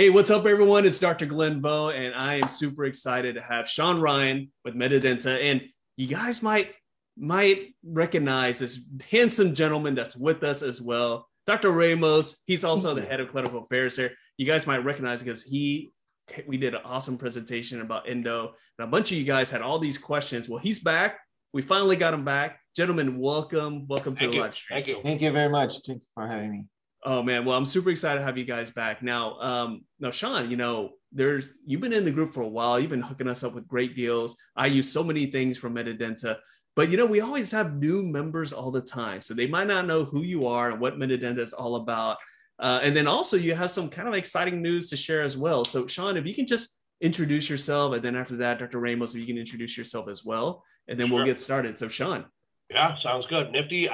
Hey, what's up, everyone? It's Dr. Glenn Vo, and I am super excited to have Sean Ryan with Medidenta. And you guys might recognize this handsome gentleman that's with us as well, Dr. Ramos. He's also the head of clinical affairs here. You guys might recognize because we did an awesome presentation about endo, and a bunch of you guys had all these questions. Well, he's back. We finally got him back. Gentlemen, welcome to the live stream. Thank you. Thank you very much. Thank you for having me. Oh man, well, I'm super excited to have you guys back. Now, now, Sean, you know, you've been in the group for a while. You've been hooking us up with great deals. I use so many things from Medidenta, but you know, we always have new members all the time, so they might not know who you are and what Medidenta is all about. And then also, you have some kind of exciting news to share as well. So, Sean, if you can just introduce yourself, and then after that, Dr. Ramos, if you can introduce yourself as well, and then Sure. We'll get started. So, Sean. Yeah, sounds good. Nifty.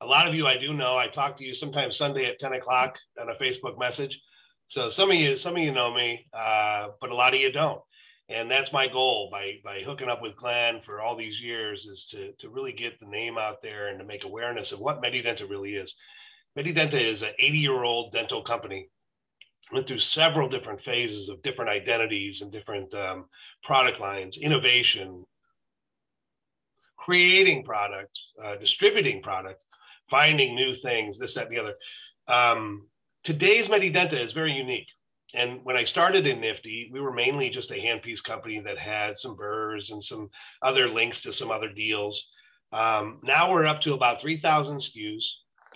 A lot of you I do know. I talk to you sometimes Sunday at 10 o'clock on a Facebook message. So some of you know me, but a lot of you don't. And that's my goal by hooking up with Glenn for all these years is to really get the name out there and to make awareness of what Medidenta really is. Medidenta is an 80-year-old dental company. Went through several different phases of different identities and different product lines, innovation, creating product, distributing product, finding new things, this, that, and the other. Today's Medidenta is very unique. And when I started in Nifty, we were mainly just a handpiece company that had some burrs and some other links to some other deals. Now we're up to about 3,000 SKUs.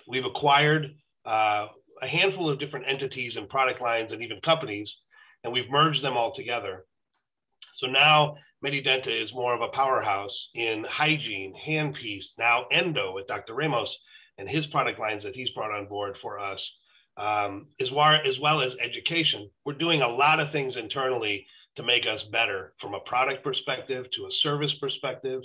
We've acquired a handful of different entities and product lines and even companies, and we've merged them all together. So now Medidenta is more of a powerhouse in hygiene, handpiece, now endo with Dr. Ramos and his product lines that he's brought on board for us, as well as education. We're doing a lot of things internally to make us better from a product perspective to a service perspective,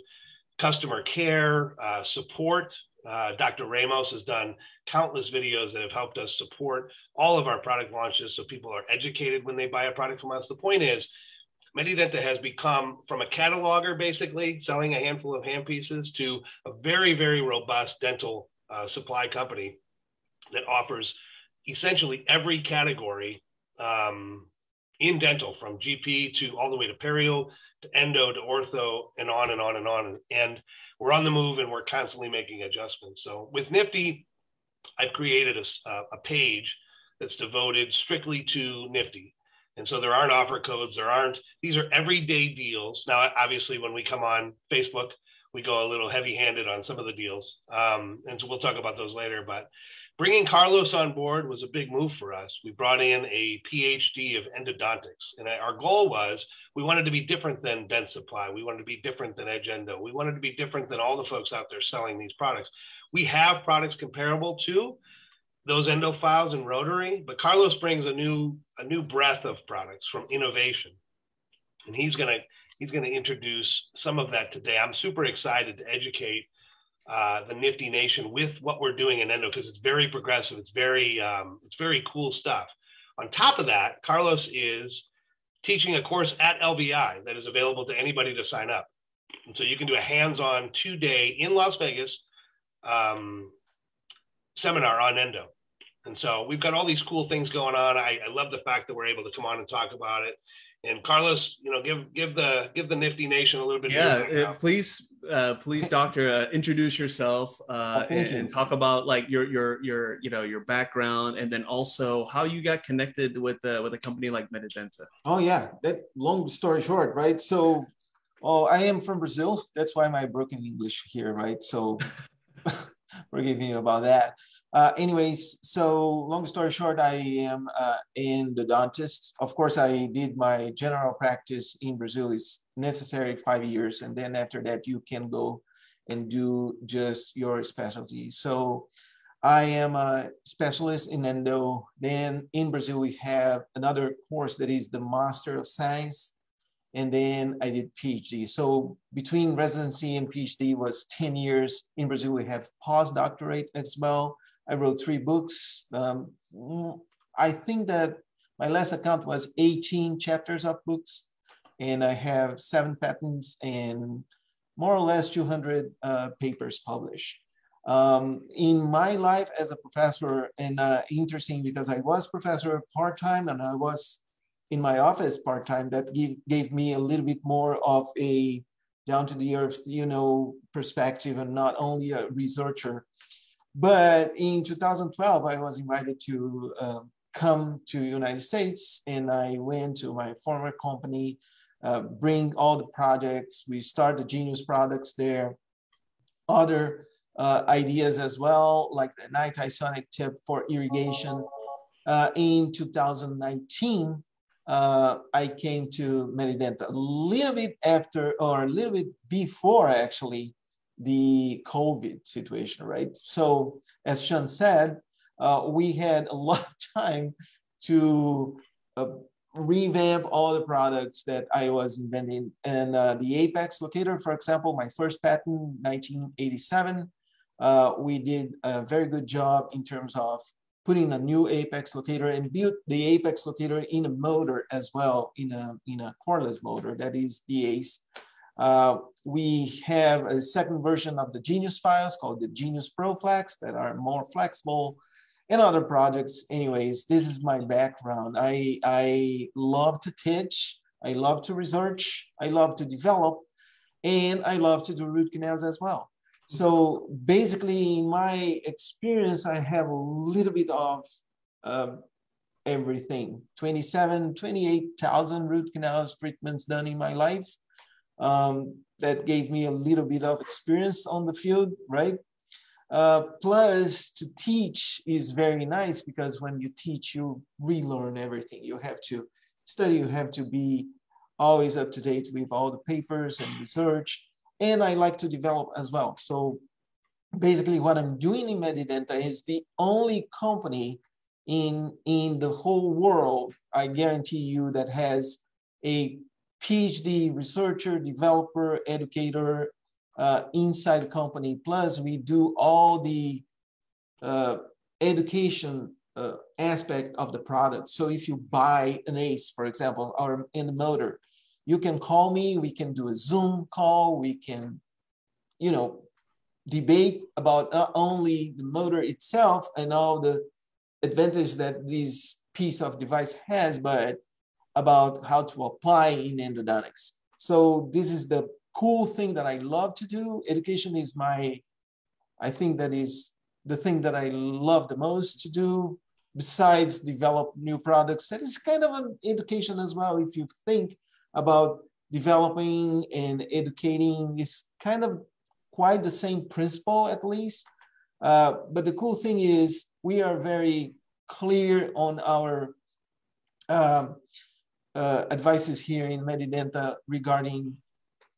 customer care, support. Dr. Ramos has done countless videos that have helped us support all of our product launches so people are educated when they buy a product from us. The point is, Medidenta has become from a cataloger, basically selling a handful of handpieces, to a very, very robust dental supply company that offers essentially every category in dental, from GP to all the way to perio, to endo, to ortho, and on and on and on. And we're on the move and we're constantly making adjustments. So with Nifty, I've created a page that's devoted strictly to Nifty. And so there aren't offer codes. These are everyday deals. Now, obviously, when we come on Facebook, we go a little heavy-handed on some of the deals. And so we'll talk about those later. But bringing Carlos on board was a big move for us. We brought in a PhD of endodontics. And our goal was we wanted to be different than Dentsply. We wanted to be different than Edge Endo. We wanted to be different than all the folks out there selling these products. We have products comparable to those endo files and rotary, but Carlos brings a new breadth of products from innovation, and he's gonna introduce some of that today. I'm super excited to educate the Nifty Nation with what we're doing in endo because it's very progressive. It's very cool stuff. On top of that, Carlos is teaching a course at LVI that is available to anybody to sign up, and so you can do a hands-on 2-day in Las Vegas seminar on endo. And so we've got all these cool things going on. I love the fact that we're able to come on and talk about it. And Carlos, you know, give the Nifty Nation a little bit. Yeah, please, Doctor, introduce yourself and talk about like your background, and then also how you got connected with a company like Medidenta. Oh yeah, that long story short, right? So, I am from Brazil. That's why my broken English here, right? So, forgive me about that. Anyways, so long story short, I am an endodontist. Of course, I did my general practice in Brazil. It's necessary 5 years. And then after that, you can go and do just your specialty. So I am a specialist in endo. Then in Brazil, we have another course that is the Master of Science. And then I did PhD. So between residency and PhD was 10 years. In Brazil, we have postdoctorate as well. I wrote 3 books. I think that my last account was 18 chapters of books. And I have 7 patents and more or less 200 papers published. In my life as a professor, and interesting because I was professor part-time and I was in my office part-time, that gave me a little bit more of a down to the earth, you know, perspective and not only a researcher. But in 2012, I was invited to come to the United States, and I went to my former company, bring all the projects. We started Genius products there, other ideas as well, like the anti-sonic tip for irrigation. In 2019, I came to Medidenta a little bit after, or a little bit before actually, the COVID situation, right? So as Sean said, we had a lot of time to revamp all the products that I was inventing. And the apex locator, for example, my first patent, 1987, we did a very good job in terms of putting a new apex locator and built the apex locator in a motor as well, in a cordless motor, that is the ACE. We have a second version of the Genius files called the Genius Pro Flex that are more flexible, and other projects. Anyways, this is my background. I love to teach, I love to research, I love to develop, and I love to do root canals as well. So basically in my experience, I have a little bit of everything, 28,000 root canals treatments done in my life. That gave me a little bit of experience on the field, right? Plus to teach is very nice because when you teach, you relearn everything. You have to study, you have to be always up to date with all the papers and research. And I like to develop as well. So basically what I'm doing in Medidenta is the only company in the whole world, I guarantee you, that has a PhD researcher, developer, educator inside the company. Plus we do all the education aspect of the product. So if you buy an ACE, for example, or in the motor, you can call me, we can do a Zoom call, we can, you know, debate about not only the motor itself and all the advantage that this piece of device has, but about how to apply in endodontics. So this is the cool thing that I love to do. Education is my, I think that is the thing that I love the most to do, besides develop new products. That is kind of an education as well. If you think about developing and educating, is kind of quite the same principle at least. But the cool thing is we are very clear on our advices here in Medidenta regarding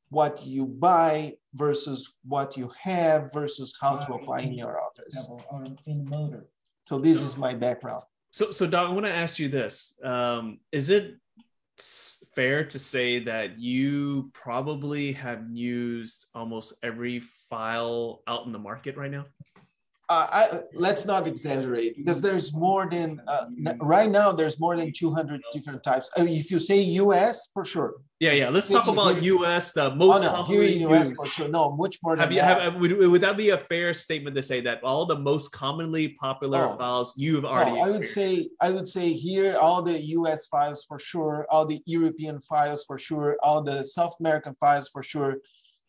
what you buy versus what you have versus how to apply in your office. So this is my background. So Doc, I want to ask you this. Is it fair to say that you probably have used almost every file out in the market right now? Let's not exaggerate, because there's more than, right now, there's more than 200 different types. I mean, if you say US, for sure. Yeah, let's talk about US, the most commonly used. For sure. No, much more than that. Would that be a fair statement to say that all the most commonly popular files you've already used? I would say here, all the US files for sure, all the European files for sure, all the South American files for sure,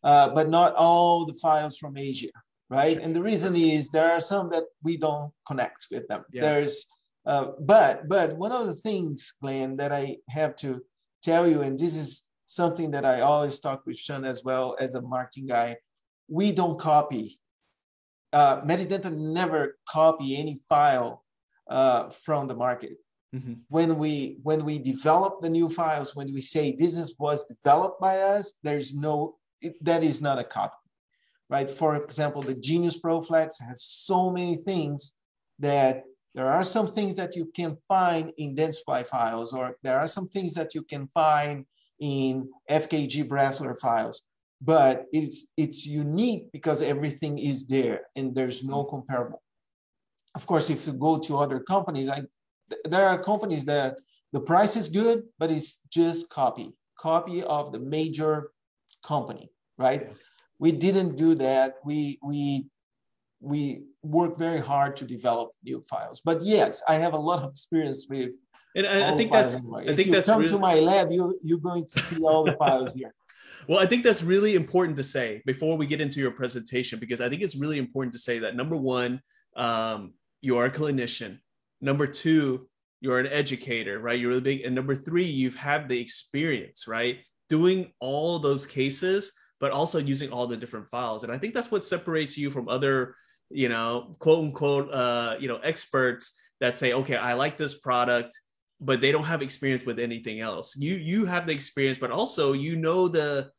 but not all the files from Asia. Right, and the reason is there are some that we don't connect with them. Yeah. There's, but one of the things, Glenn, that I have to tell you, and this is something that I always talk with Sean as well as a marketing guy, we don't copy. Medidenta never copy any file from the market. Mm-hmm. When we develop the new files, when we say this was developed by us, that is not a copy. Right? For example, the Genius Pro Flex has so many things that there are some things that you can find in Dentsply files, or there are some things that you can find in FKG Brassler files, but it's unique because everything is there and there's no comparable. Of course, if you go to other companies, there are companies that the price is good, but it's just copy of the major company, right? Yeah. We didn't do that. We we work very hard to develop new files. But yes, I have a lot of experience with. And I think that's. Anyway. I think that's. Come to my lab, you're going to see all the files here. Well, I think that's really important to say before we get into your presentation, because I think it's really important to say that number one, you are a clinician. Number two, you're an educator, right? You're really big. And number three, you've had the experience, right? Doing all those cases, but also using all the different files. And I think that's what separates you from other, you know, quote unquote, you know, experts that say, okay, I like this product, but they don't have experience with anything else. You have the experience, but also, you know the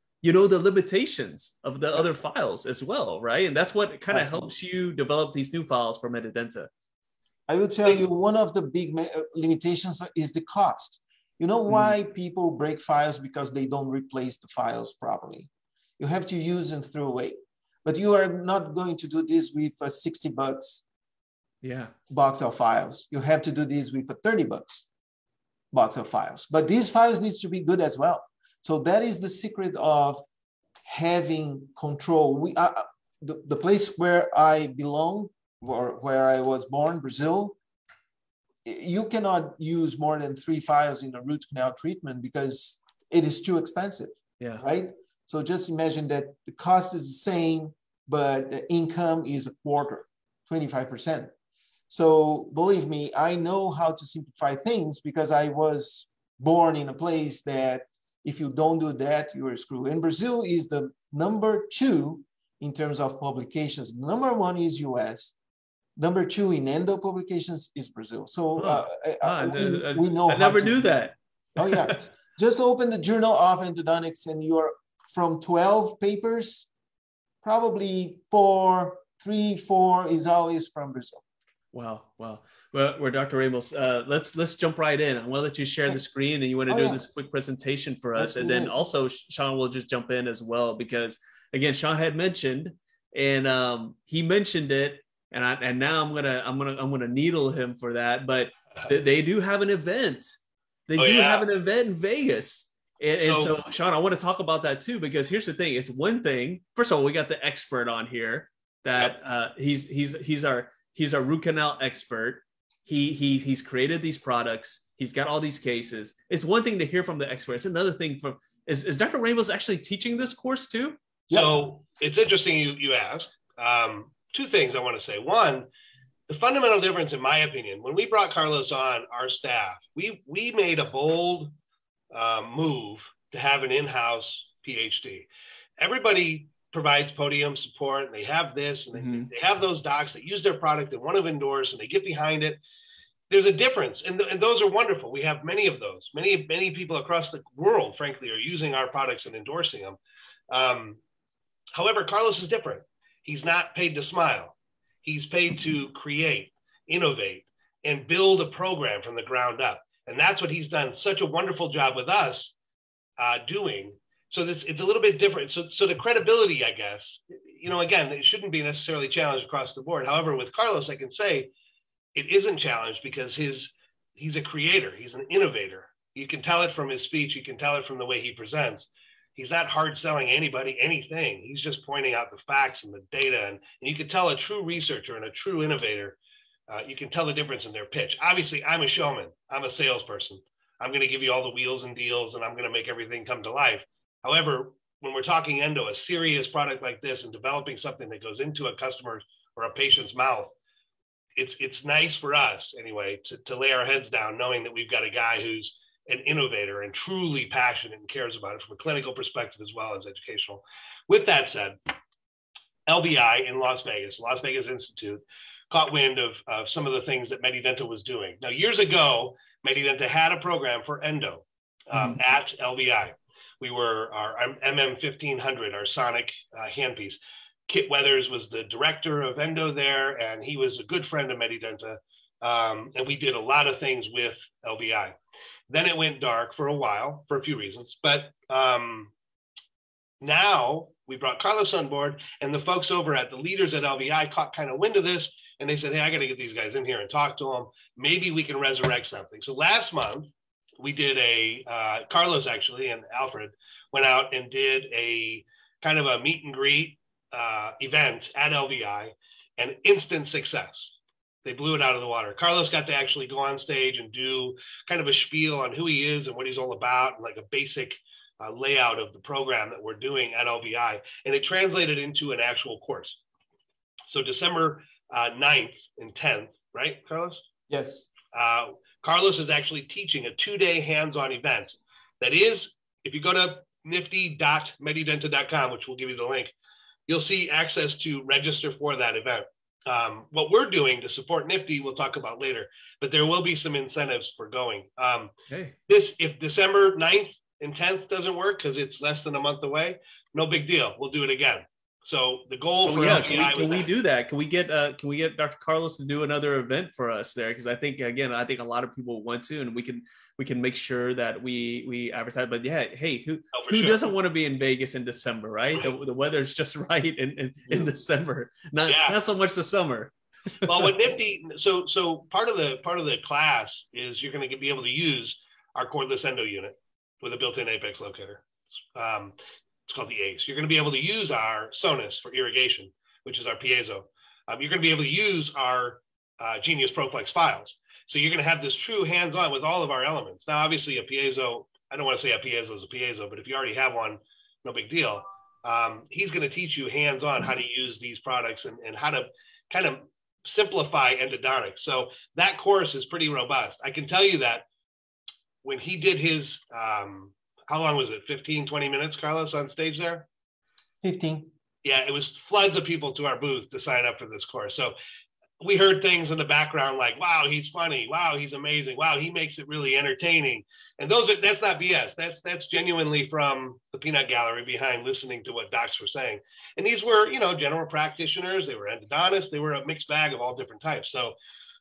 limitations of the other files as well, right? And that's what kind of helps you develop these new files for Medidenta. I will tell you, one of the big limitations is the cost. You know why people break files? Because they don't replace the files properly. You have to use and throw away, but you are not going to do this with a $60 box of files. You have to do this with a $30 box of files, but these files need to be good as well. So that is the secret of having control. We are, the place where I belong, or where I was born, Brazil, you cannot use more than 3 files in a root canal treatment because it is too expensive, right? So just imagine that the cost is the same, but the income is a quarter, 25%. So believe me, I know how to simplify things because I was born in a place that if you don't do that, you are screwed. And Brazil is the #2 in terms of publications. #1 is US. #2 in endo publications is Brazil. So we know. I never knew that. Oh yeah, just open the Journal of Endodontics, and you're from 12 papers, probably 4 is always from Brazil. Wow, wow. Well, Dr. Ramos, let's jump right in. I want to let you share the screen, and you want to do this quick presentation for us, and then also Sean will just jump in as well because again, Sean had mentioned, and he mentioned it. And now I'm gonna needle him for that. But they do have an event. They have an event in Vegas. And so Sean, I want to talk about that too, because here's the thing. It's one thing. First of all, we got the expert on here that he's our root canal expert. He's created these products. He's got all these cases. It's one thing to hear from the expert. It's another thing from is Dr. Ramos actually teaching this course too? So it's interesting you ask. Two things I want to say. One, the fundamental difference, in my opinion, when we brought Carlos on, our staff, we made a bold move to have an in-house PhD. Everybody provides podium support, and they have this, and they have those docs that use their product and want to endorse, and they get behind it. There's a difference, and those are wonderful. We have many of those. Many people across the world, frankly, are using our products and endorsing them. However, Carlos is different. He's not paid to smile. He's paid to create, innovate, and build a program from the ground up. And that's what he's done such a wonderful job with us doing. So it's a little bit different. So the credibility, I guess, you know, again, it shouldn't be necessarily challenged across the board. However, with Carlos, I can say it isn't challenged because he's a creator. He's an innovator. You can tell it from his speech. You can tell it from the way he presents. He's not hard selling anybody, anything. He's just pointing out the facts and the data. And you can tell a true researcher and a true innovator, you can tell the difference in their pitch. Obviously, I'm a showman. I'm a salesperson. I'm going to give you all the wheels and deals, and I'm going to make everything come to life. However, when we're talking endo, a serious product like this and developing something that goes into a customer's or a patient's mouth, it's nice for us anyway to lay our heads down knowing that we've got a guy who's an innovator and truly passionate and cares about it from a clinical perspective as well as educational. With that said, LVI in Las Vegas Institute, caught wind of some of the things that Medidenta was doing. Now, years ago, Medidenta had a program for endo at LVI. We were our MM1500, our sonic handpiece. Kit Weathers was the director of endo there, and he was a good friend of Medidenta. And we did a lot of things with LVI. Then it went dark for a while for a few reasons, but now we brought Carlos on board, and the folks over at the leaders at LVI caught kind of wind of this, and they said, hey, I got to get these guys in here and talk to them. Maybe we can resurrect something. So last month we did a, Carlos actually and Alfred went out and did a kind of a meet and greet event at LVI. and instant success. They blew it out of the water. Carlos got to actually go on stage and do kind of a spiel on who he is and what he's all about, and like a basic layout of the program that we're doing at LVI. And it translated into an actual course. So December 9th and 10th, right, Carlos? Yes. Carlos is actually teaching a two-day hands-on event. That is, if you go to nifty.medidenta.com, which will give you the link, you'll see access to register for that event. What we're doing to support Nifty, we'll talk about later, but there will be some incentives for going. Okay. If December 9th and 10th doesn't work because it's less than a month away, no big deal. We'll do it again. So the goal for LVI, can we do that? Can we get Dr. Carlos to do another event for us there? Because I think, again, I think a lot of people want to, and we can make sure that we advertise. But yeah, hey, who doesn't want to be in Vegas in December, right? The weather's just right in December, not so much the summer. Well, with Nifty, so part of the class is you're going to be able to use our cordless endo unit with a built-in apex locator. It's called the ACE. You're going to be able to use our Sonus for irrigation, which is our piezo. You're going to be able to use our Genius Pro Flex files. So you're going to have this true hands-on with all of our elements. Now, obviously, a piezo, I don't want to say a piezo is a piezo, but if you already have one, no big deal. He's going to teach you hands-on how to use these products and how to kind of simplify endodontics. So that course is pretty robust. I can tell you that when he did his... how long was it? 15, 20 minutes, Carlos, on stage there? 15. Yeah, it was floods of people to our booth to sign up for this course. So we heard things in the background like, wow, he's funny. Wow, he's amazing. Wow, he makes it really entertaining. And that's not BS. That's genuinely from the peanut gallery behind listening to what docs were saying. And these were, you know, general practitioners. They were endodontists. They were a mixed bag of all different types. So,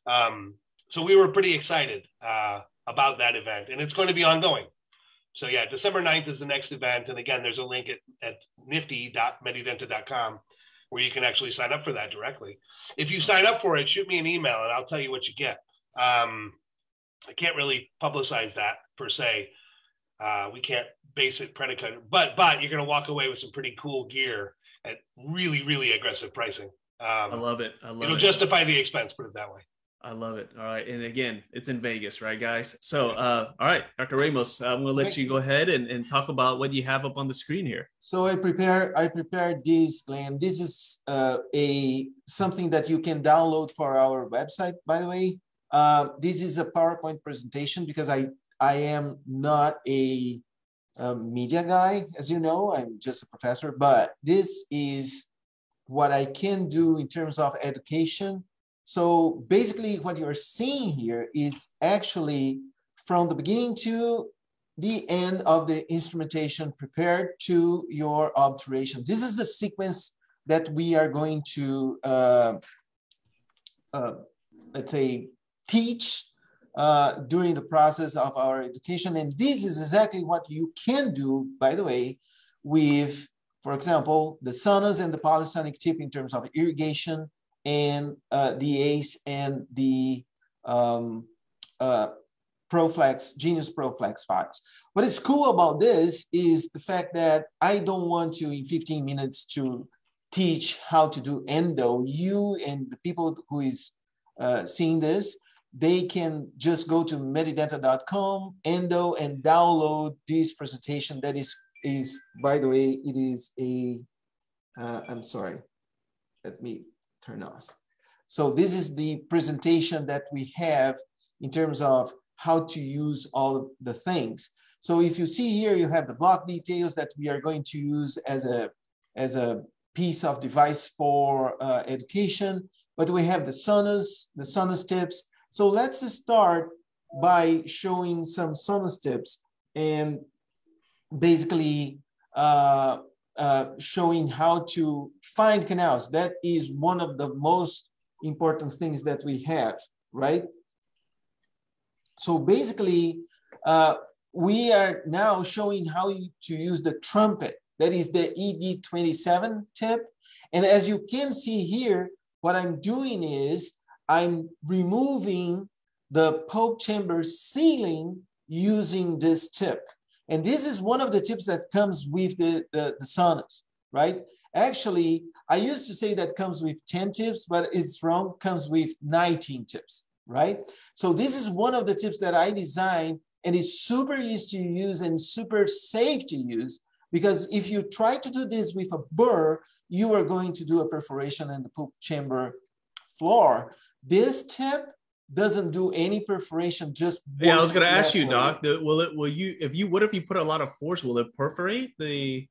so we were pretty excited about that event. And it's going to be ongoing. So yeah, December 9th is the next event. And again, there's a link at nifty.medidenta.com where you can actually sign up for that directly. If you sign up for it, shoot me an email and I'll tell you what you get. I can't really publicize that per se. We can't base it predicate, but you're going to walk away with some pretty cool gear at really, really aggressive pricing. I love it. It'll justify the expense, put it that way. I love it. All right. And again, it's in Vegas, right, guys? So, all right, Dr. Ramos, I'm going to let you go ahead and talk about what you have up on the screen here. So I prepared this, Glenn. This is something that you can download for our website, by the way. This is a PowerPoint presentation because I am not a media guy, as you know. I'm just a professor, but this is what I can do in terms of education. So basically what you're seeing here is actually from the beginning to the end of the instrumentation prepared to your obturation. This is the sequence that we are going to, let's say, teach during the process of our education. And this is exactly what you can do, by the way, with, for example, the Sonus and the polysonic tip in terms of irrigation, and the ACE and the ProFlex, Genius ProFlex files. What is cool about this is the fact that I don't want to, in 15 minutes, to teach how to do endo. You and the people who is seeing this, they can just go to medidenta.com, endo, and download this presentation that is by the way, it is a, I'm sorry, let me, turn off. So this is the presentation that we have in terms of how to use all the things. So if you see here, you have the block details that we are going to use as a piece of device for education, but we have the Sonus tips. So let's start by showing some Sonus tips and basically showing how to find canals. That is one of the most important things that we have, right? So basically, we are now showing how to use the trumpet. That is the ED27 tip. And as you can see here, what I'm doing is I'm removing the pulp chamber sealing using this tip. And this is one of the tips that comes with the Sonus, right? Actually, I used to say that comes with 10 tips, but it's wrong, comes with 19 tips, right? So this is one of the tips that I designed, and it's super easy to use and super safe to use, because if you try to do this with a burr, you are going to do a perforation in the poop chamber floor. This tip doesn't do any perforation, just one. Yeah, I was going to ask you, Doc, what if you put a lot of force, will it perforate the...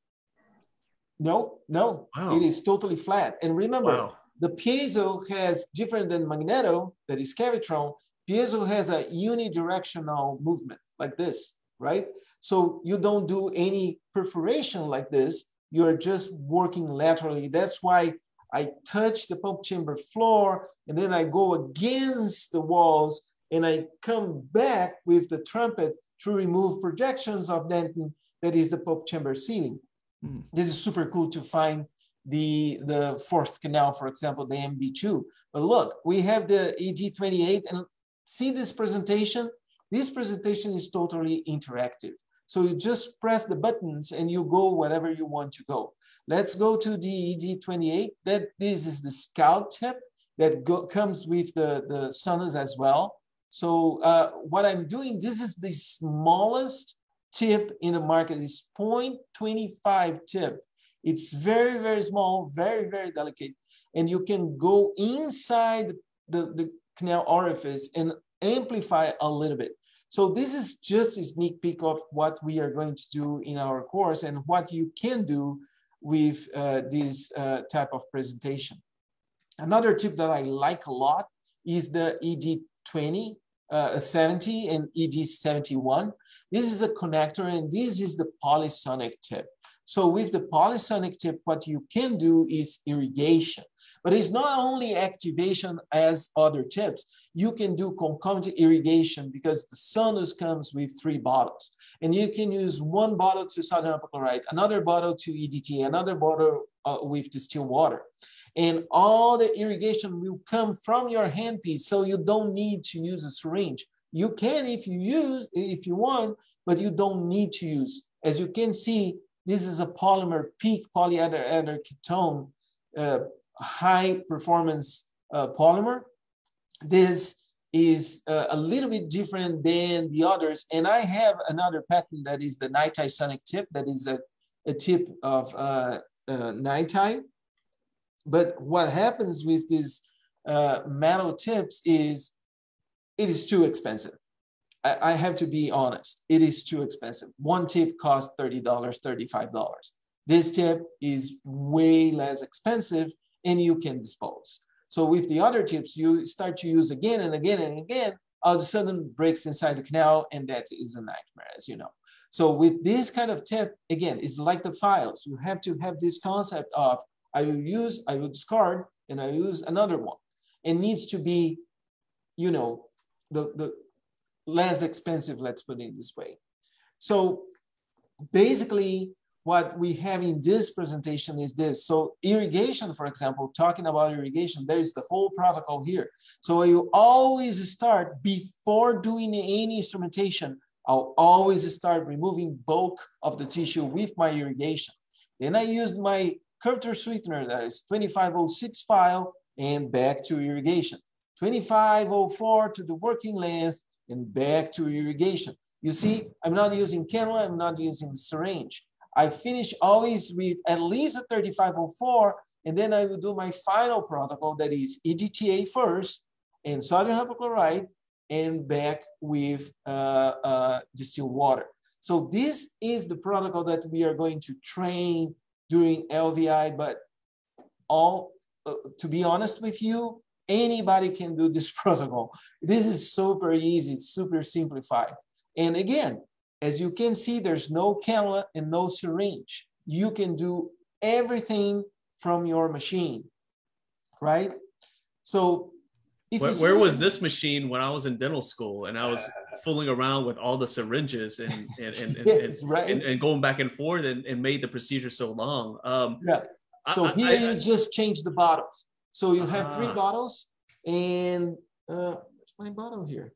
No, wow. It is totally flat. And remember, the piezo has, different than magneto, that is cavitron, piezo has a unidirectional movement like this, right? So you don't do any perforation like this. You're just working laterally. That's why I touch the pump chamber floor, and then I go against the walls, and I come back with the trumpet to remove projections of dentin that is the pump chamber ceiling. Mm. This is super cool to find the fourth canal, for example, the MB2. But look, we have the ED28, and see this presentation? This presentation is totally interactive. So you just press the buttons and you go wherever you want to go. Let's go to the ED28. This is the scout tip that comes with the sonus as well. So what I'm doing, this is the smallest tip in the market. It's 0.25 tip. It's very, very small, very, very delicate. And you can go inside the canal orifice and amplify a little bit. So this is just a sneak peek of what we are going to do in our course and what you can do with this type of presentation. Another tip that I like a lot is the ED-2070 and ED-71. This is a connector, and this is the polysonic tip. So with the polysonic tip, what you can do is irrigation. But it's not only activation as other tips. You can do concomitant irrigation because the sonus comes with 3 bottles. And you can use one bottle to sodium hypochlorite, another bottle to EDTA, another bottle with distilled water. And all the irrigation will come from your handpiece, so you don't need to use a syringe. You can if you want, but you don't need to use. As you can see, this is a polymer peak polyether ether ketone high performance polymer. This is a little bit different than the others. And I have another pattern that is the nitisonic tip, that is a tip of nitide. But what happens with these metal tips is it is too expensive. I have to be honest, it is too expensive. One tip costs $30, $35. This tip is way less expensive, and you can dispose. So with the other tips, you start to use again and again and again, all of a sudden breaks inside the canal, and that is a nightmare, as you know. So with this kind of tip, again, it's like the files. You have to have this concept of, I will use, I will discard, and I use another one. It needs to be, you know, the less expensive, let's put it this way. So basically, what we have in this presentation is this. So irrigation, for example, talking about irrigation, there is the whole protocol here. So you always start, before doing any instrumentation, I'll always start removing bulk of the tissue with my irrigation. Then I used my curvature sweetener, that is 2506 file, and back to irrigation. 2504 to the working length, and back to irrigation. You see, I'm not using cannula, I'm not using syringe. I finish always with at least a 3504, and then I will do my final protocol, that is EDTA first, and sodium hypochlorite, and back with distilled water. So this is the protocol that we are going to train during LVI, but to be honest with you, anybody can do this protocol. This is super easy, it's super simplified. And again, as you can see, there's no cannula and no syringe. You can do everything from your machine, right? So if where was this machine when I was in dental school and I was fooling around with all the syringes and going back and forth and made the procedure so long? Yeah. So here you just change the bottles. So you have 3 bottles, and where's my bottle here?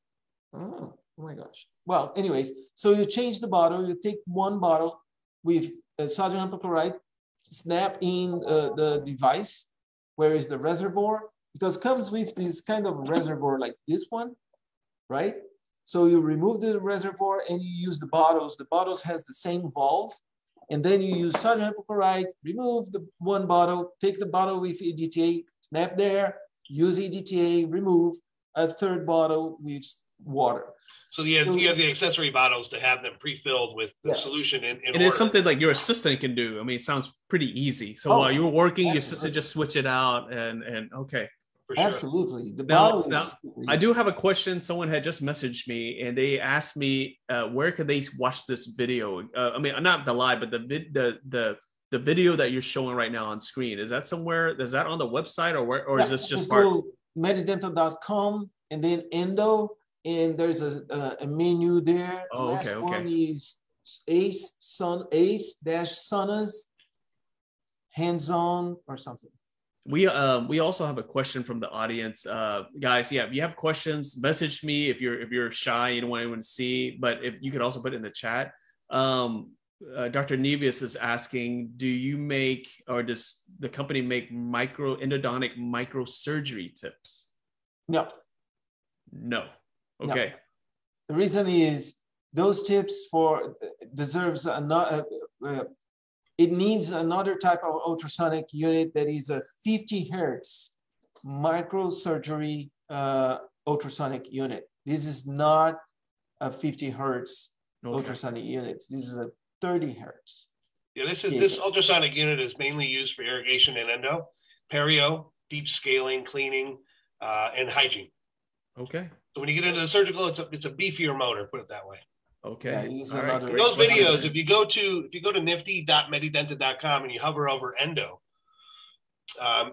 Oh. Oh my gosh. Well, anyways, so you change the bottle, you take one bottle with sodium hypochlorite, snap in the device, where is the reservoir, because it comes with this kind of reservoir like this one, right? So you remove the reservoir and you use the bottles. The bottles has the same valve. And then you use sodium hypochlorite, remove the one bottle, take the bottle with EDTA, snap there, use EDTA, remove a third bottle with water. So you have the accessory bottles to have them pre-filled with the solution. And it's something like your assistant can do. I mean, it sounds pretty easy. So while you were working, your assistant just switch it out and okay. Sure. Absolutely. The bottle is I do have a question. Someone had just messaged me and they asked me where could they watch this video? I mean, not the live, but the video that you're showing right now on screen. Is that somewhere? Is that on the website or where? Or is this just part? Medidenta.com and then Endo, and there's a menu there. Oh, the last one is Ace-Sonas hands-on or something. We also have a question from the audience, guys. Yeah, if you have questions, message me. If you're shy, you don't want anyone to see. But if you could also put it in the chat. Dr. Nevius is asking, do you make or does the company make endodontic microsurgery tips? No. No. Okay. No. The reason is those tips deserves another. It needs another type of ultrasonic unit that is a 50 hertz microsurgery ultrasonic unit. This is not a 50 hertz ultrasonic unit. This is a 30 hertz. Yeah, this ultrasonic unit is mainly used for irrigation and endo, perio, deep scaling, cleaning, and hygiene. Okay. So when you get into the surgical, it's a beefier motor, put it that way. Okay. Yeah, right. Those videos, if you go to nifty.medidenta.com and you hover over endo,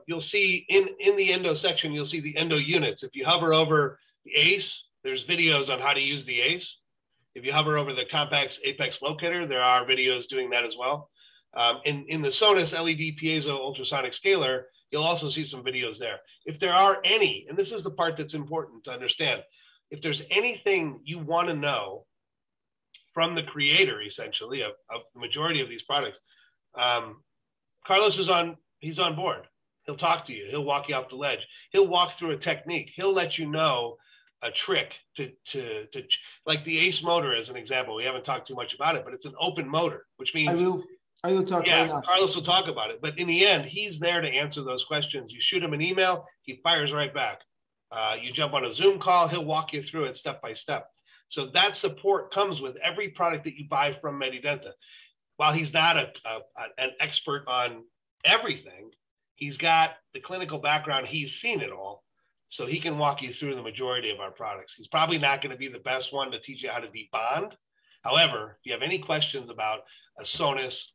you'll see in the endo section, you'll see the endo units. If you hover over the ACE, there's videos on how to use the ACE. If you hover over the Compact apex locator, there are videos doing that as well. In the Sonas LED piezo ultrasonic scaler, you'll also see some videos there. If there are any, and this is the part that's important to understand, if there's anything you want to know from the creator, essentially, of the majority of these products, Carlos is he's on board. He'll talk to you. He'll walk you off the ledge. He'll walk through a technique. He'll let you know a trick to like the ACE motor, as an example. We haven't talked too much about it, but it's an open motor, which means I will talk about that. Carlos will talk about it. But in the end, he's there to answer those questions. You shoot him an email, he fires right back. You jump on a Zoom call, he'll walk you through it step by step. So that support comes with every product that you buy from Medidenta. While he's not an expert on everything, he's got the clinical background. He's seen it all. So he can walk you through the majority of our products. He's probably not going to be the best one to teach you how to debond. However, if you have any questions about a Sonas,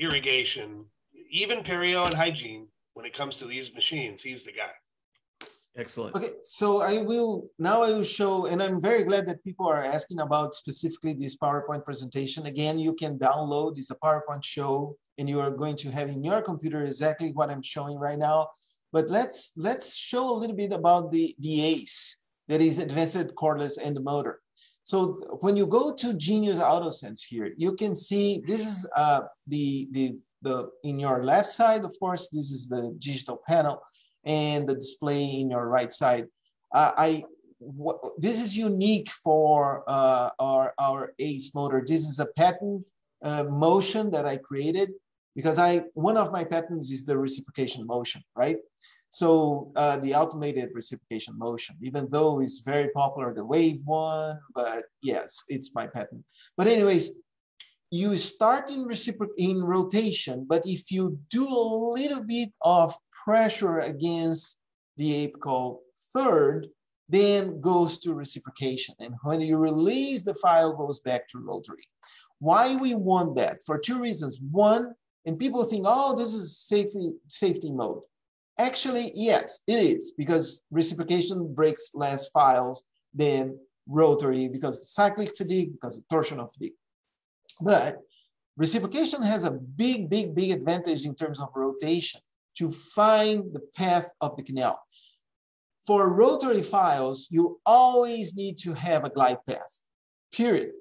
irrigation, even perio and hygiene, when it comes to these machines, he's the guy. Excellent. Okay, so I will show, and I'm very glad that people are asking about specifically this PowerPoint presentation. Again, you can download this PowerPoint show, and you are going to have in your computer exactly what I'm showing right now. But let's show a little bit about the ACE, that is advanced cordless end motor. So when you go to Genius AutoSense here, you can see this is the in your left side, of course, this is the digital panel, and the display in your right side. This is unique for our ACE motor. This is a patent motion that I created because one of my patents is the reciprocation motion, right? So the automated reciprocation motion, even though it's very popular, the wave one, but yes, it's my patent. But anyways, you start in rotation, but if you do a little bit of pressure against the apical third, then goes to reciprocation. And when you release, the file goes back to rotary. Why we want that? For two reasons. One, and people think, oh, this is safety mode. Actually, yes, it is, because reciprocation breaks less files than rotary because of cyclic fatigue, because of torsional fatigue. But reciprocation has a big, big, big advantage in terms of rotation to find the path of the canal. For rotary files, you always need to have a glide path, period.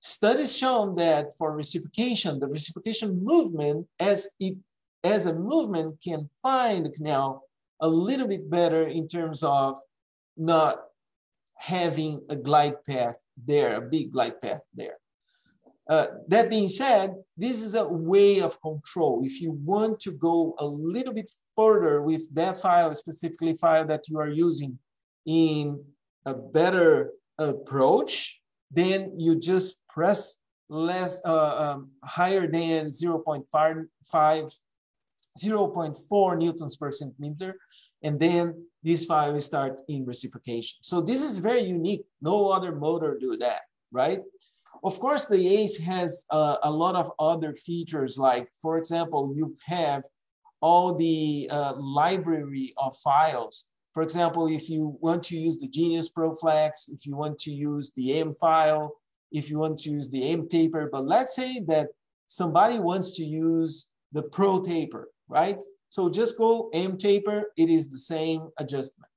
Studies shown that for reciprocation, the reciprocation movement, as a movement, can find the canal a little bit better in terms of not having a glide path there, a big glide path there. That being said, this is a way of control. If you want to go a little bit further with that file, specifically file that you are using in a better approach, then you just press less, higher than 0.4 newtons per centimeter, and then this file will start in reciprocation. So this is very unique. No other motor do that, right? Of course, the ACE has a lot of other features, like, for example, you have all the library of files. For example, if you want to use the Genius Pro Flex, if you want to use the AM file, if you want to use the AM taper, but let's say that somebody wants to use the ProTaper, right? So just go AM taper, it is the same adjustment.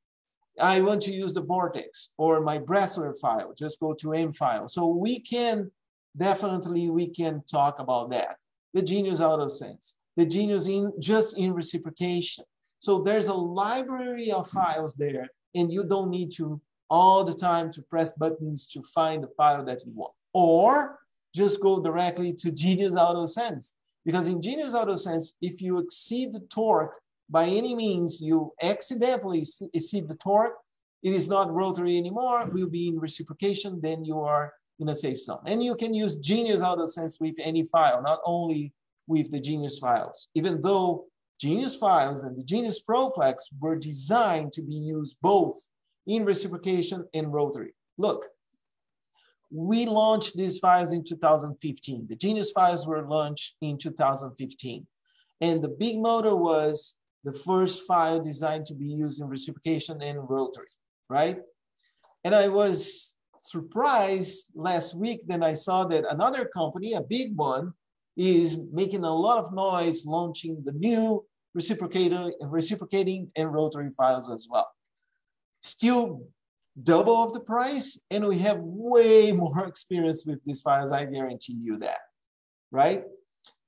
I want to use the Vortex or my Brassler file, just go to M file. So we can, definitely we can talk about that. The Genius Auto Sense, the Genius in just in reciprocation. So there's a library of files there, and you don't need to all the time to press buttons to find the file that you want. Or just go directly to Genius Auto Sense, because in Genius Auto Sense, if you exceed the torque, by any means, you accidentally exceed the torque, it is not rotary anymore, will be in reciprocation, then you are in a safe zone. And you can use Genius Auto Sense with any file, not only with the Genius files, even though Genius files and the Genius Pro Flex were designed to be used both in reciprocation and rotary. Look, we launched these files in 2015. The Genius files were launched in 2015. And the big motor was the first file designed to be used in reciprocation and rotary, right? And I was surprised last week when I saw that another company, a big one, is making a lot of noise launching the new reciprocating and rotary files as well. Still double of the price, and we have way more experience with these files, I guarantee you that, right?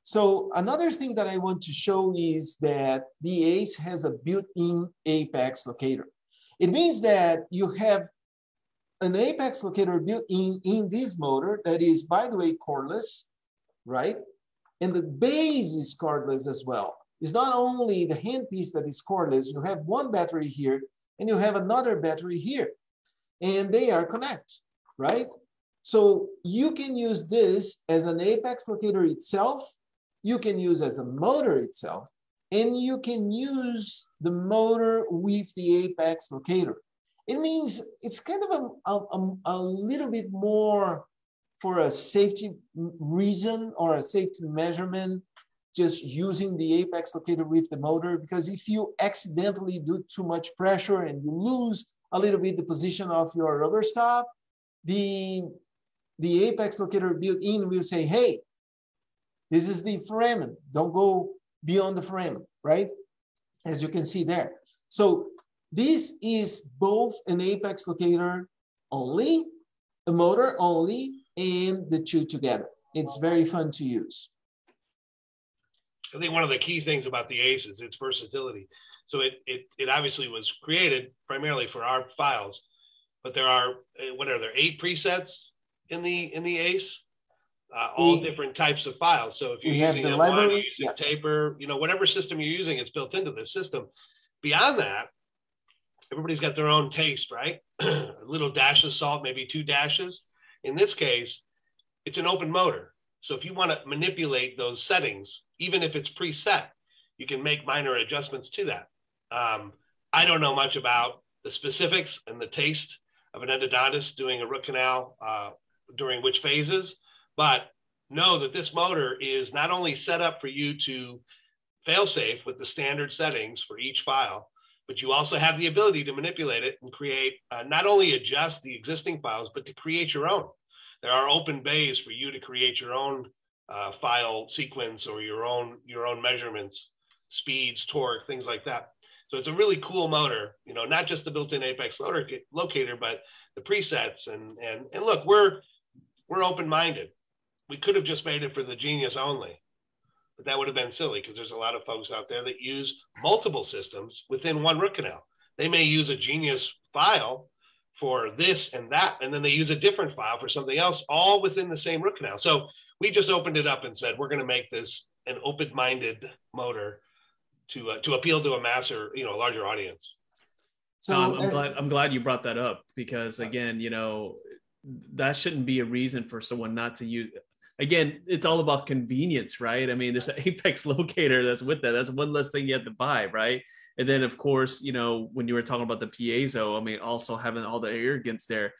So another thing that I want to show is that the ACE has a built-in apex locator. It means that you have an apex locator built-in in this motor that is, by the way, cordless, right? And the base is cordless as well. It's not only the handpiece that is cordless, you have one battery here and you have another battery here, and they are connected, right? So you can use this as an apex locator itself, you can use as a motor itself, and you can use the motor with the apex locator. It means it's kind of a little bit more for a safety reason or a safety measurement, just using the apex locator with the motor, because if you accidentally do too much pressure and you lose a little bit the position of your rubber stop, the apex locator built-in will say, hey, this is the foramen, don't go beyond the foramen, right? As you can see there. So this is both an apex locator only, a motor only, and the two together. It's very fun to use. I think one of the key things about the ACE is its versatility. So it obviously was created primarily for our files, but there are, what are there, 8 presets in the ACE? All different types of files. So if you're using the library, you're using Taper, you know, whatever system you're using, it's built into this system. Beyond that, everybody's got their own taste, right? A little dash of salt, maybe 2 dashes. In this case, it's an open motor. So if you want to manipulate those settings, even if it's preset, you can make minor adjustments to that. I don't know much about the specifics and the taste of an endodontist doing a root canal during which phases, but know that this motor is not only set up for you to fail safe with the standard settings for each file, but you also have the ability to manipulate it and create, not only adjust the existing files, but to create your own. There are open bays for you to create your own file sequence or your own measurements, speeds, torque, things like that. So it's a really cool motor, you know, not just the built-in apex locator, but the presets and look, we're we're open-minded. We could have just made it for the Genius only, but that would have been silly because there's a lot of folks out there that use multiple systems within one root canal. They may use a Genius file for this and that, and then they use a different file for something else, all within the same root canal. So we just opened it up and said, we're going to make this an open-minded motor to appeal to a mass or, you know, a larger audience. So I'm glad you brought that up, because again, you know, that shouldn't be a reason for someone not to use. Again, it's all about convenience, right? I mean, there's an apex locator that's with that. That's one less thing you have to buy, right? And then, of course, you know, when you were talking about the piezo, I mean, also having all the irrigants there.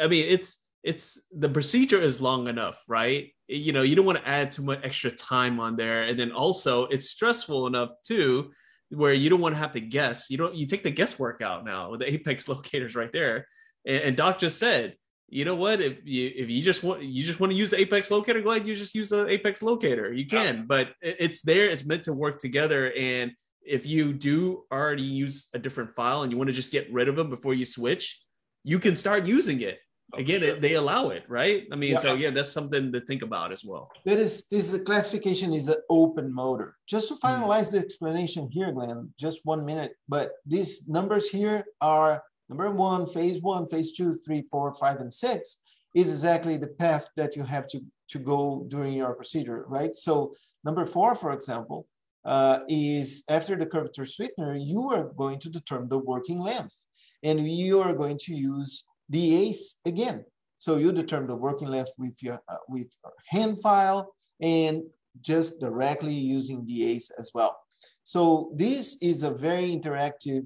I mean, it's the procedure is long enough, right? You know, you don't want to add too much extra time on there. And then also it's stressful enough too, where you don't want to have to guess. You take the guesswork out now with the apex locators right there. And Doc just said, you know what, if you just want to use the apex locator, go ahead and you just use the apex locator. You can, but it's there, it's meant to work together. And if you do already use a different file and you want to just get rid of them before you switch, you can start using it. Again, they allow it, right? I mean, so yeah, that's something to think about as well. This classification is an open motor. Just to finalize the explanation here, Glenn, just 1 minute, but these numbers here are number one, phase 2, 3, 4, 5, and 6 is exactly the path that you have to go during your procedure, right? So number 4, for example, is after the curvature sweetener, you are going to determine the working length, and you are going to use the ACE again. So you determine the working length with your hand file and just directly using the ACE as well. So this is a very interactive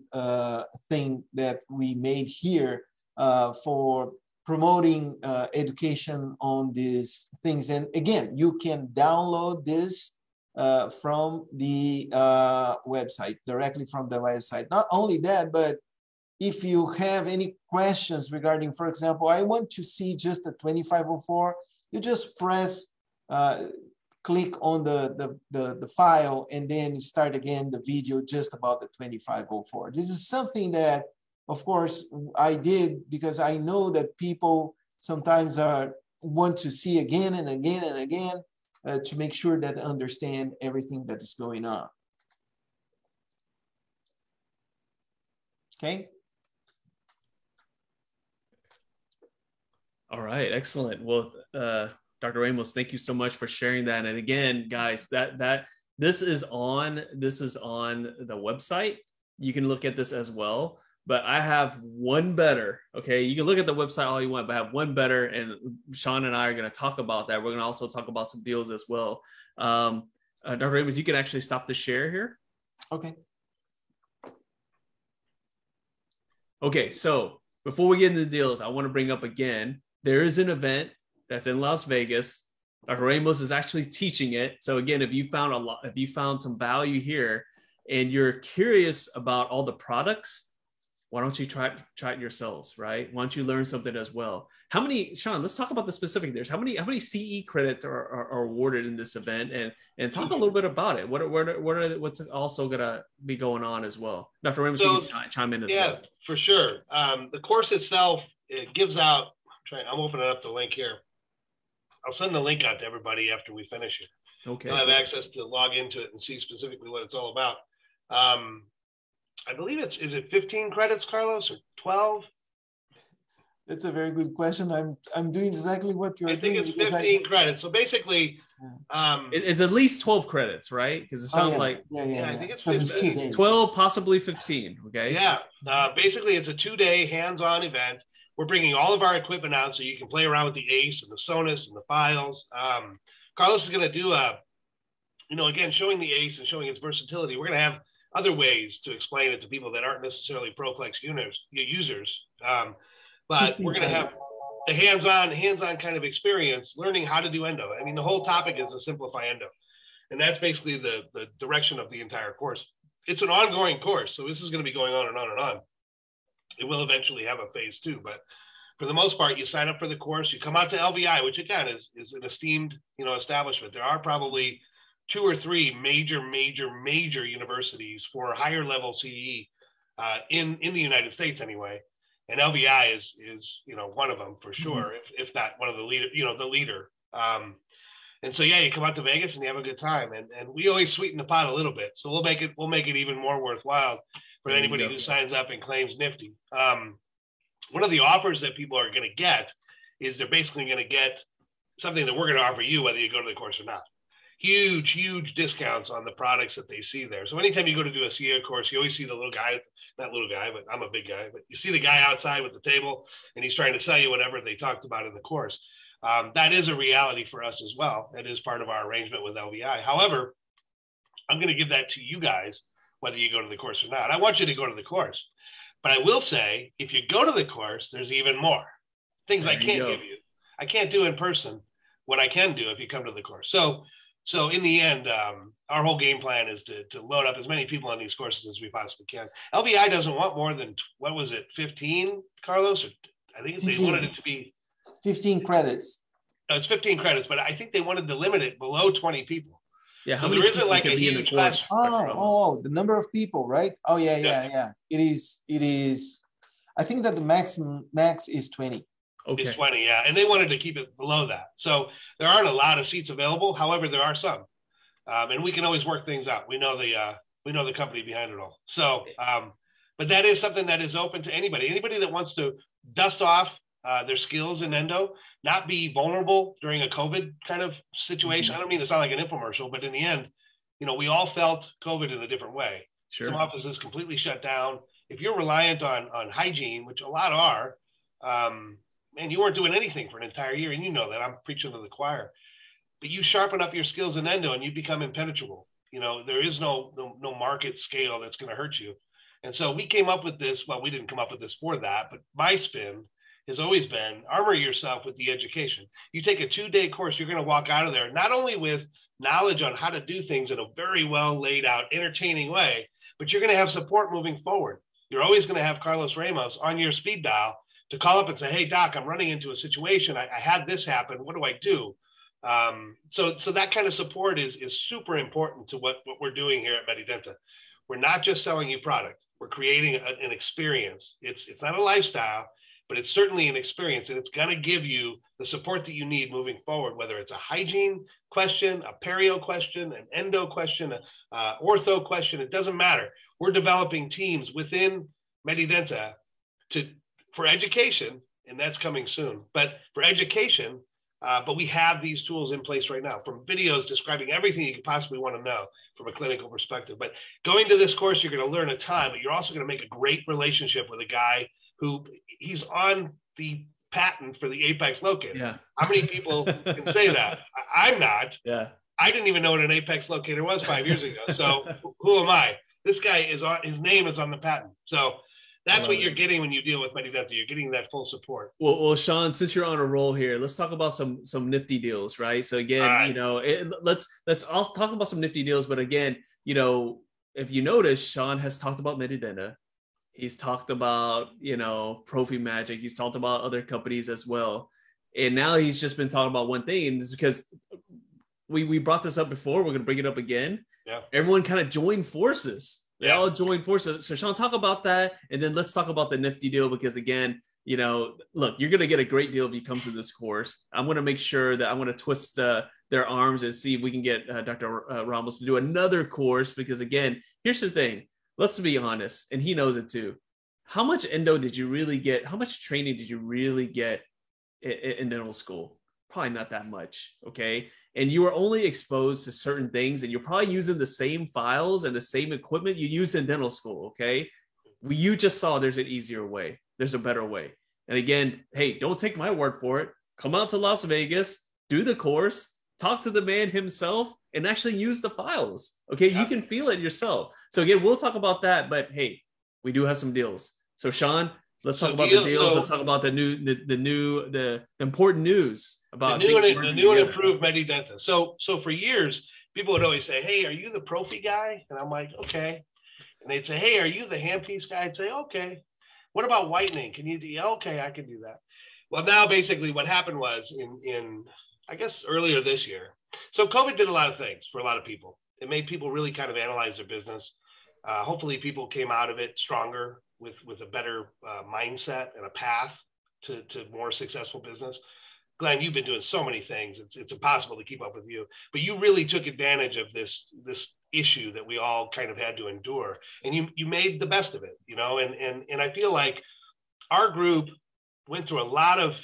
thing that we made here for promoting education on these things. And again, you can download this from the website, directly from the website. Not only that, but if you have any questions regarding, for example, I want to see just the 2504, you just press, click on the file, and then you start again the video just about the 2504. This is something that, of course, I did because I know that people sometimes want to see again and again and again to make sure that they understand everything that is going on. Okay. All right, excellent. Well, Dr. Ramos, thank you so much for sharing that. And again, guys, this is on the website. You can look at this as well, but I have one better, okay? You can look at the website all you want, but I have one better, and Sean and I are gonna talk about that. We're gonna also talk about some deals as well. Dr. Ramos, you can actually stop the share here. Okay. Okay, so before we get into the deals, I wanna bring up again, there is an event that's in Las Vegas. Dr. Ramos is actually teaching it. So again, if you found some value here and you're curious about all the products, why don't you try it yourselves, right? Why don't you learn something as well? How many, Sean, let's talk about the specific there. How many CE credits are awarded in this event? And talk a little bit about it. What's also gonna be going on as well? Dr. Ramos, so, you can chime in as well. Yeah, for sure. The course itself, it gives out, I'm opening up the link here. I'll send the link out to everybody after we finish it. Okay. You'll have access to log into it and see specifically what it's all about. I believe is it 15 credits, Carlos, or 12? That's a very good question. I'm doing exactly what you're doing. I think it's 15 credits. So basically, it's at least 12 credits, right? Because it sounds like I think it's 12, possibly 15. Okay. Yeah. Basically, it's a 2-day hands-on event. We're bringing all of our equipment out so you can play around with the ACE and the Sonus and the files. Carlos is going to do again, showing the ACE and showing its versatility. We're going to have other ways to explain it to people that aren't necessarily ProFlex users. But we're going to have the hands-on kind of experience learning how to do endo. I mean, the whole topic is to simplify endo. And that's basically the direction of the entire course. It's an ongoing course. So this is going to be going on and on and on. It will eventually have a phase 2, but for the most part, you sign up for the course, you come out to LVI, which again is an esteemed, establishment. There are probably 2 or 3 major universities for higher level CE in the United States anyway. and LVI is one of them for sure, if not one of the leader, the leader. And so, yeah, you come out to Vegas and you have a good time, and we always sweeten the pot a little bit. So we'll make it even more worthwhile for anybody who signs up and claims Nifty. One of the offers that people are going to get is they're basically going to get something that we're going to offer you, whether you go to the course or not. Huge, huge discounts on the products that they see there. So anytime you go to do a CA course, you always see the little guy, not little guy, but I'm a big guy, but you see the guy outside with the table and he's trying to sell you whatever they talked about in the course. That is a reality for us as well. That is part of our arrangement with LVI. However, I'm going to give that to you guys, whether you go to the course or not. I want you to go to the course, but I will say, if you go to the course, there's even more things I can't give you. I can't do in person what I can do if you come to the course. So in the end, our whole game plan is to load up as many people on these courses as we possibly can. LVI doesn't want more than, what was it, 15, Carlos? Or I think they wanted it to be 15 credits. No, it's 15 credits, but I think they wanted to limit it below 20 people. Yeah, so there isn't like a huge class. Oh, the number of people, right? Oh, yeah. It is. I think that the max is 20. Okay. It's 20, yeah. And they wanted to keep it below that. So there aren't a lot of seats available. However, there are some. And we can always work things out. We know the company behind it all. So, but that is something that is open to anybody. Anybody that wants to dust off their skills in endo, not be vulnerable during a COVID kind of situation. Mm-hmm. I don't mean to sound like an infomercial, but in the end, we all felt COVID in a different way. Sure. Some offices completely shut down. If you're reliant on hygiene, which a lot are, man, you weren't doing anything for an entire year. And you know that. I'm preaching to the choir. But you sharpen up your skills in endo and you become impenetrable. There is no market scale that's going to hurt you. And so we came up with this. Well, we didn't come up with this for that. But my spin has always been armor yourself with the education. You take a 2-day course, you're going to walk out of there, not only with knowledge on how to do things in a very well laid out, entertaining way, but you're going to have support moving forward. You're always going to have Carlos Ramos on your speed dial to call up and say, hey, doc, I'm running into a situation. I had this happen. What do I do? So that kind of support is super important to what we're doing here at Medidenta. We're not just selling you product. We're creating an experience. It's not a lifestyle, but it's certainly an experience. And it's going to give you the support that you need moving forward, whether it's a hygiene question, a perio question, an endo question, an ortho question. It doesn't matter. We're developing teams within Medidenta for education, and that's coming soon, but for education, but we have these tools in place right now, from videos describing everything you could possibly want to know from a clinical perspective. But going to this course, you're going to learn a ton, but you're also going to make a great relationship with a guy who he's on the patent for the apex locator. Yeah. How many people can say that? I'm not. Yeah. I didn't even know what an apex locator was 5 years ago. So who am I? This guy is on, his name is on the patent. So that's what you're getting when you deal with Medidenta. You're getting that full support. Well, Sean, since you're on a roll here, let's talk about some nifty deals, right? So again, let's also talk about some nifty deals. But again, if you notice, Sean has talked about Medidenta. He's talked about, ProVantage Magic. He's talked about other companies as well. And now he's just been talking about one thing, and it's because we brought this up before. We're going to bring it up again. Yeah. Everyone kind of joined forces. They all join forces. So Sean, talk about that. And then let's talk about the nifty deal, because again, look, you're going to get a great deal if you come to this course. I'm going to make sure that I want to twist their arms and see if we can get Dr. Ramos to do another course. Because again, here's the thing. Let's be honest. And he knows it too. How much endo did you really get? How much training did you really get in dental school? Probably not that much. Okay. And you are only exposed to certain things, and you're probably using the same files and the same equipment you use in dental school. Okay. You just saw there's an easier way. There's a better way. And again, hey, don't take my word for it. Come out to Las Vegas, do the course, talk to the man himself, and actually use the files. Okay. Yeah. You can feel it yourself. So again, we'll talk about that, but hey, we do have some deals. So Sean, Let's talk about the deals. Let's talk about the important news about the new and improved Medidenta. So for years, people would always say, "Hey, are you the profi guy?" And I'm like, "Okay." And they'd say, "Hey, are you the handpiece guy?" I'd say, "Okay." What about whitening? Can you do? Okay, I can do that. Well, now basically, what happened was in I guess earlier this year. So COVID did a lot of things for a lot of people. It made people really kind of analyze their business. Hopefully people came out of it stronger with a better mindset and a path to more successful business. Glenn, you've been doing so many things. It's impossible to keep up with you, but you really took advantage of this issue that we all kind of had to endure, and you made the best of it, you know, and I feel like our group went through a lot of,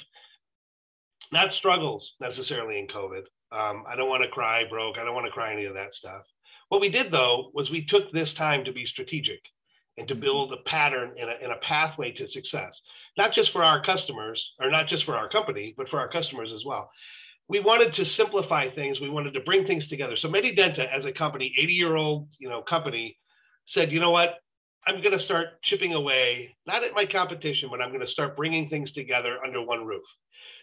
not struggles necessarily in COVID. I don't want to cry broke. I don't want to cry any of that stuff. What we did though, was we took this time to be strategic and to build a pattern and a pathway to success, not just for our customers, or not just for our company, but for our customers as well. We wanted to simplify things. We wanted to bring things together. So Medidenta as a company, 80-year-old, you know, company, said, you know what, I'm going to start chipping away, not at my competition, but I'm going to start bringing things together under one roof.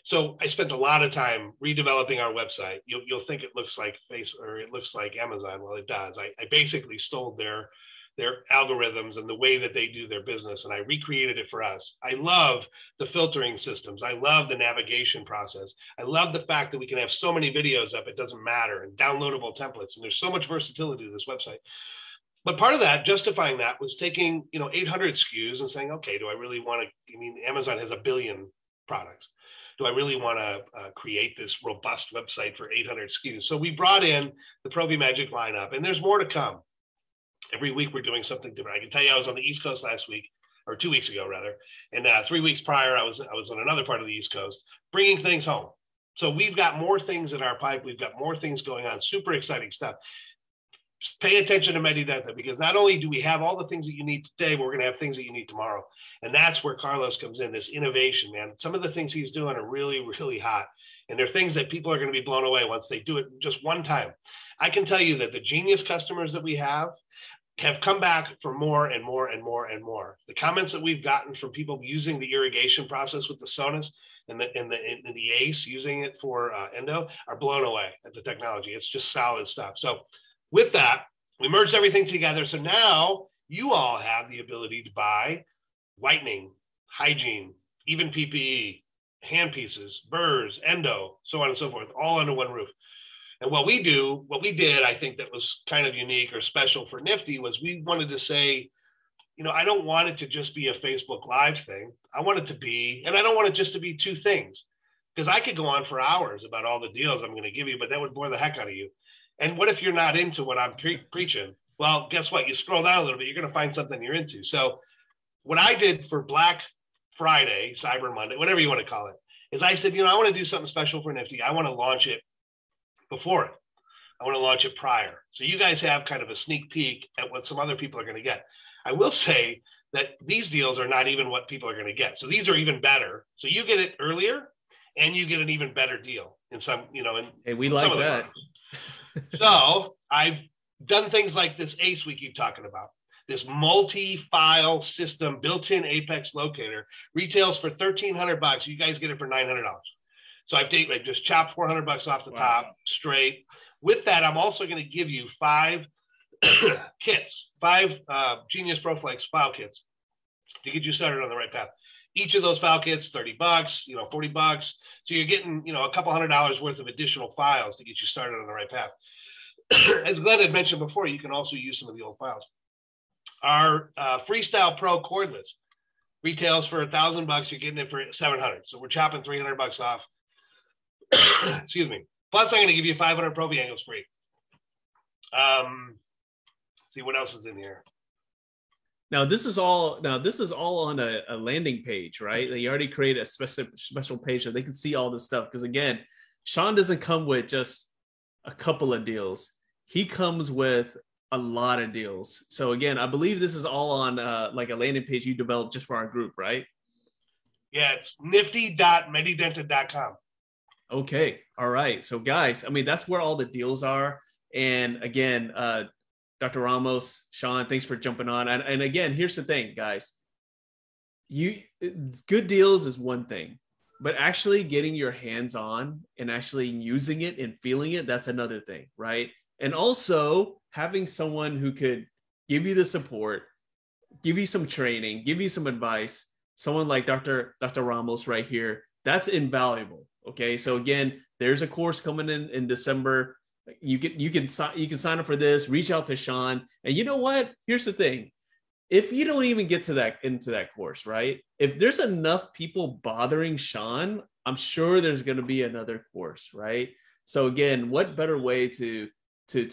So I spent a lot of time redeveloping our website. You'll think it looks like Facebook, or it looks like Amazon. Well, it does. I basically stole their algorithms and the way that they do their business, and I recreated it for us. I love the filtering systems. I love the navigation process. I love the fact that we can have so many videos up, it doesn't matter, and downloadable templates, and there's so much versatility to this website. But part of that, justifying that, was taking, you know, 800 SKUs and saying, okay, do I really want to, I mean, Amazon has 1 billion products. Do I really want to create this robust website for 800 SKUs? So we brought in the ProVantage Magic lineup, and there's more to come. Every week we're doing something different. I can tell you I was on the East Coast last week, or 2 weeks ago rather, and 3 weeks prior I was on another part of the East Coast, bringing things home. So we've got more things in our pipe. We've got more things going on. Super exciting stuff. Just pay attention to Medidenta, because not only do we have all the things that you need today, but we're going to have things that you need tomorrow. And that's where Carlos comes in, this innovation, man. Some of the things he's doing are really, really hot. And they're things that people are going to be blown away once they do it just one time. I can tell you that the Genius customers that we have come back for more and more and more and more. The comments that we've gotten from people using the irrigation process with the Sonus and the ACE, using it for endo, are blown away at the technology. It's just solid stuff. So with that, we merged everything together. So now you all have the ability to buy whitening, hygiene, even PPE, hand pieces, burrs, endo, so on and so forth, all under one roof. And what we did, I think that was kind of unique or special for Nifty, was we wanted to say, you know, I don't want it to just be a Facebook Live thing. I want it to be, and I don't want it just to be two things, because I could go on for hours about all the deals I'm going to give you, but that would bore the heck out of you. And what if you're not into what I'm preaching? Well, guess what? You scroll down a little bit, you're going to find something you're into. So what I did for Black Friday, Cyber Monday, whatever you want to call it, is I said, you know, I want to do something special for Nifty. I want to launch it before it. I want to launch it prior. So you guys have kind of a sneak peek at what some other people are going to get. I will say that these deals are not even what people are going to get. So these are even better. So you get it earlier and you get an even better deal in some, you know, and hey, we like that. So I've done things like this ACE we keep talking about. This multi-file system, built-in apex locator, retails for $1,300. You guys get it for $900. So I just chopped $400 off the top straight. With that, I'm also going to give you 5 kits, 5 Genius Pro Flex file kits to get you started on the right path. Each of those file kits, $30, you know, $40. So you're getting, you know, a couple $100 worth of additional files to get you started on the right path. As Glenn had mentioned before, you can also use some of the old files. Our Freestyle Pro cordless retails for $1,000. You're getting it for $700. So we're chopping $300 off. Excuse me. Plus, I'm going to give you 500 Pro angles free. See what else is in here. Now this is all on a landing page, right? They already created a special page so they can see all this stuff. Because again, Sean doesn't come with just a couple of deals. He comes with a lot of deals. So again, I believe this is all on like a landing page you developed just for our group, right? Yeah, it's nifty.medidenta.com. Okay. All right. So guys, I mean, that's where all the deals are. And again, Dr. Ramos, Sean, thanks for jumping on. And again, here's the thing, guys, good deals is one thing, but actually getting your hands on and actually using it and feeling it, that's another thing, right? And also having someone who could give you the support, give you some training, give you some advice, someone like Dr. Ramos right here, that's invaluable. Okay. So again, there's a course coming in December. You can sign up for this, reach out to Sean. And you know what? Here's the thing. If you don't even get to that, into that course, right? If there's enough people bothering Sean, I'm sure there's going to be another course, right? So again, what better way to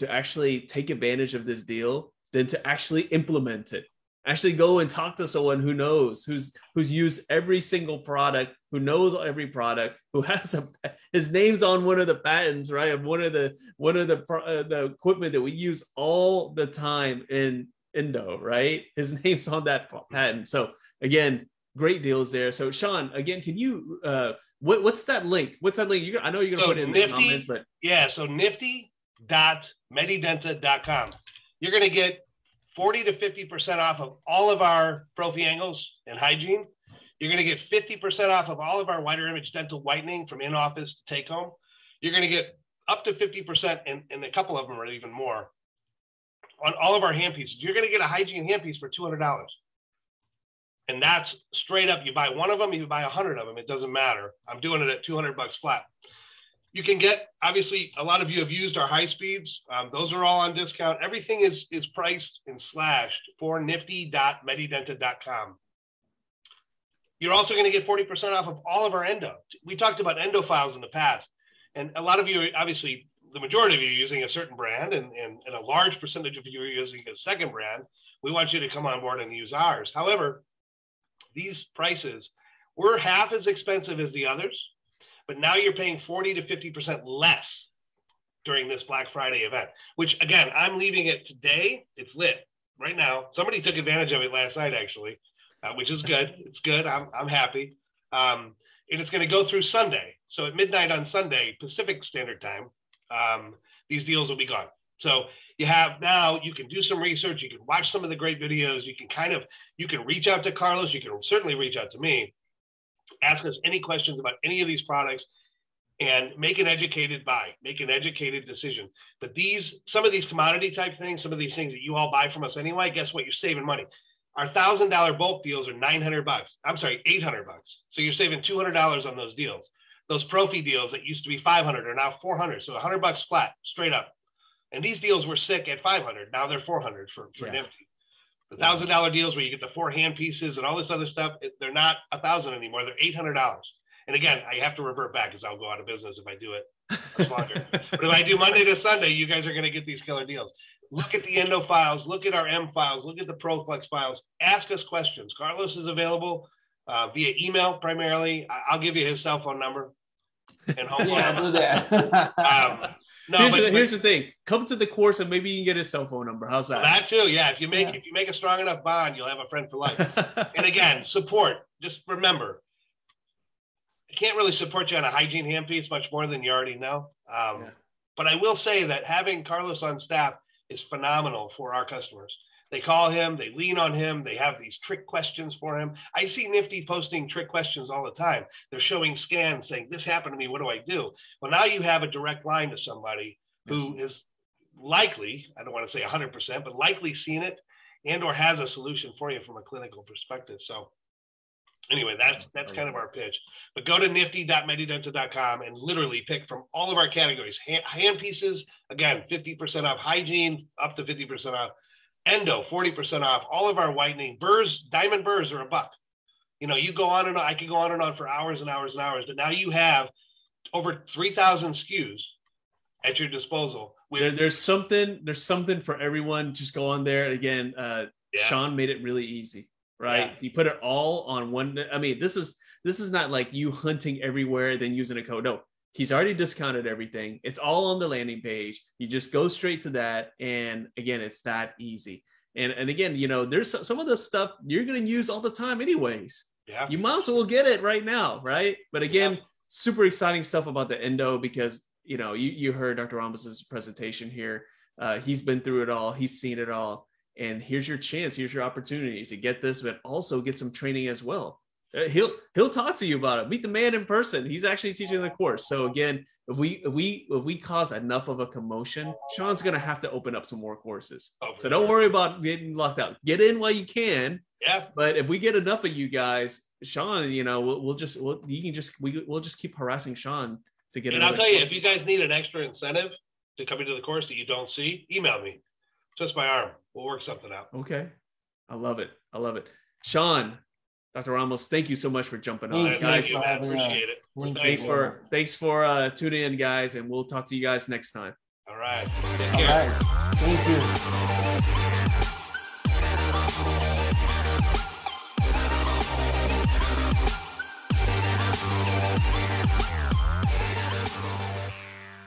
actually take advantage of this deal than to actually implement it? Actually go and talk to someone who knows, who's used every single product, who knows every product, who has a, his name's on one of the patents, right? Of one of the equipment that we use all the time in Endo, right? His name's on that patent. So again, great deals there. So Sean, again, can you what's that link? What's that link? I know you're gonna put it in the comments, but yeah, so nifty.medidenta.com. You're gonna get 40 to 50% off of all of our Profi Angles and hygiene. You're going to get 50% off of all of our wider image dental whitening from in-office to take home. You're going to get up to 50%, and a couple of them are even more, on all of our hand pieces. You're going to get a hygiene hand piece for $200. And that's straight up. You buy one of them, you buy 100 of them. It doesn't matter. I'm doing it at $200 flat. You can get, obviously, a lot of you have used our high speeds. Those are all on discount. Everything is priced and slashed for nifty.medidenta.com. You're also going to get 40% off of all of our endo. We talked about endo files in the past. And a lot of you, obviously, the majority of you are using a certain brand, and a large percentage of you are using a second brand. We want you to come on board and use ours. However, these prices were half as expensive as the others. But now you're paying 40 to 50% less during this Black Friday event, which, again, I'm leaving it today. It's lit right now. Somebody took advantage of it last night, actually, which is good. It's good. I'm happy. And it's going to go through Sunday. So at midnight on Sunday, Pacific Standard Time, these deals will be gone. So you have now, you can do some research. You can watch some of the great videos. You can kind of, you can reach out to Carlos. You can certainly reach out to me. Ask us any questions about any of these products and make an educated buy, make an educated decision. But these, some of these commodity type things, some of these things that you all buy from us anyway, guess what? You're saving money. Our $1,000 bulk deals are $900. I'm sorry, $800. So you're saving $200 on those deals. Those Profi deals that used to be $500 are now $400. So $100 flat, straight up. And these deals were sick at $500. Now they're $400 for Nifty. Yeah. The $1,000 deals where you get the 4 hand pieces and all this other stuff, they're not $1,000 anymore. They're $800. And again, I have to revert back because I'll go out of business if I do it much longer. But if I do Monday to Sunday, you guys are going to get these killer deals. Look at the Endo files. Look at our M files. Look at the ProFlex files. Ask us questions. Carlos is available via email primarily. I'll give you his cell phone number. And yeah, do that. No, here's the thing. Come to the course and maybe you can get his cell phone number. How's that? That too. Yeah. If you make a strong enough bond, you'll have a friend for life. And again, support. Just remember, I can't really support you on a hygiene handpiece much more than you already know. But I will say that having Carlos on staff is phenomenal for our customers. They call him, they lean on him, they have these trick questions for him. I see Nifty posting trick questions all the time. They're showing scans saying, this happened to me, what do I do? Well, now you have a direct line to somebody who is likely, I don't want to say 100%, but likely seen it and or has a solution for you from a clinical perspective. So anyway, that's kind of our pitch. But go to nifty.medidenta.com and literally pick from all of our categories. Hand pieces, again, 50% off. Hygiene, up to 50% off. Endo, 40% off. All of our whitening. Burrs, diamond burrs are $1. You know, you go on and on. I could go on and on for hours and hours and hours. But now you have over 3,000 SKUs at your disposal. There's something for everyone. Just go on there. Again, Sean made it really easy, right? Yeah. He put it all on one. I mean, this is not like you hunting everywhere then using a code. No, he's already discounted everything. It's all on the landing page. You just go straight to that. And again, it's that easy. And again, you know, there's some of the stuff you're going to use all the time anyways. Yeah. You might as well get it right now. Right. But again, super exciting stuff about the Endo because, you know, you heard Dr. Ramos's presentation here. He's been through it all. He's seen it all. And here's your chance. Here's your opportunity to get this, but also get some training as well. He'll talk to you about it. Meet the man in person. He's actually teaching the course. So again, if we cause enough of a commotion, Sean's going to have to open up some more courses. So don't worry about getting locked out. Get in while you can. Yeah. But if we get enough of you guys, Sean, you know, we'll just keep harassing Sean to get. And I'll tell you, if you guys need an extra incentive coming to the course that you don't see, email me. Twist my arm. We'll work something out. Okay. I love it. I love it. Sean, Dr. Ramos, thank you so much for jumping on. Thank you, I appreciate it. Thanks for tuning in, guys, and we'll talk to you guys next time. All right. Take care. All right. Thank you.